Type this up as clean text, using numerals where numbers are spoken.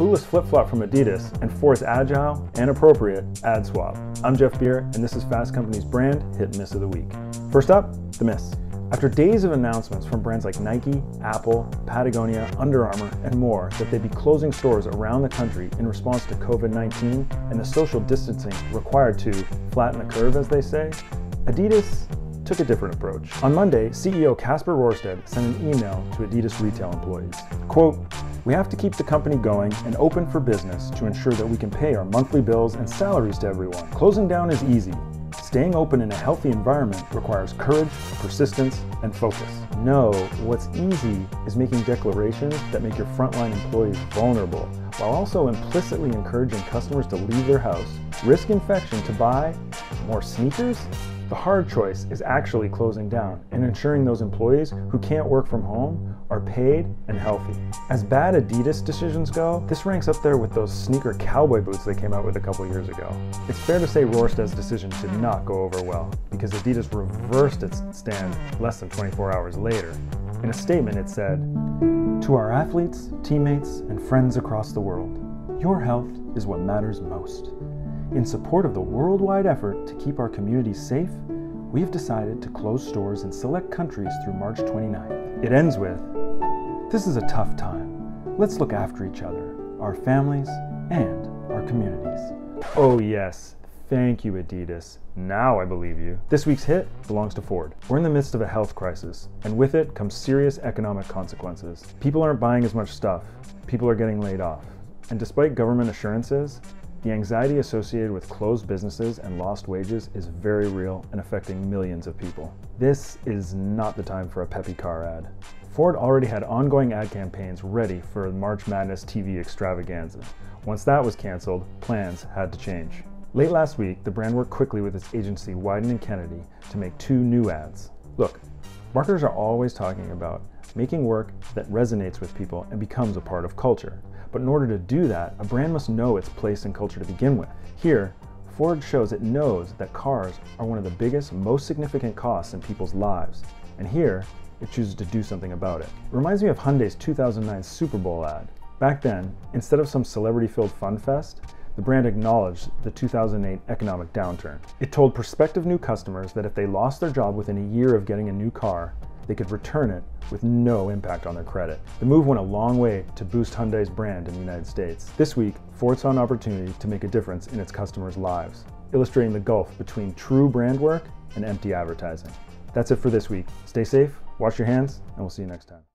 clueless flip-flop from Adidas and Ford's agile and appropriate ad swap. I'm Jeff Beer, and this is Fast Company's brand hit and miss of the week. First up, the miss. After days of announcements from brands like Nike, Apple, Patagonia, Under Armour, and more that they'd be closing stores around the country in response to COVID-19 and the social distancing required to flatten the curve, as they say, Adidas took a different approach. On Monday, CEO Kasper Rorsted sent an email to Adidas retail employees. Quote, "We have to keep the company going and open for business to ensure that we can pay our monthly bills and salaries to everyone. Closing down is easy. Staying open in a healthy environment requires courage, persistence, and focus. No, what's easy is making declarations that make your frontline employees vulnerable, while also implicitly encouraging customers to leave their house, risk infection to buy more sneakers? The hard choice is actually closing down and ensuring those employees who can't work from home are paid and healthy." As bad Adidas decisions go, this ranks up there with those sneaker cowboy boots they came out with a couple years ago. It's fair to say Rorsted's decision did not go over well, because Adidas reversed its stand less than 24 hours later. In a statement it said, "To our athletes, teammates, and friends across the world, your health is what matters most. In support of the worldwide effort to keep our communities safe, we have decided to close stores in select countries through March 29th. It ends with, "This is a tough time. Let's look after each other, our families, and our communities." Oh yes, thank you Adidas. Now I believe you. This week's hit belongs to Ford. We're in the midst of a health crisis, and with it comes serious economic consequences. People aren't buying as much stuff. People are getting laid off. And despite government assurances, the anxiety associated with closed businesses and lost wages is very real and affecting millions of people. This is not the time for a peppy car ad. Ford already had ongoing ad campaigns ready for March Madness TV extravaganza. Once that was canceled, plans had to change. Late last week, the brand worked quickly with its agency Wyden & Kennedy to make two new ads. Look, marketers are always talking about making work that resonates with people and becomes a part of culture. But in order to do that, a brand must know its place in culture to begin with. Here, Ford shows it knows that cars are one of the biggest, most significant costs in people's lives. And here, it chooses to do something about it. It reminds me of Hyundai's 2009 Super Bowl ad. Back then, instead of some celebrity-filled fun fest, the brand acknowledged the 2008 economic downturn. It told prospective new customers that if they lost their job within a year of getting a new car, they could return it with no impact on their credit. The move went a long way to boost Hyundai's brand in the United States. This week, Ford saw an opportunity to make a difference in its customers' lives, illustrating the gulf between true brand work and empty advertising. That's it for this week. Stay safe, wash your hands, and we'll see you next time.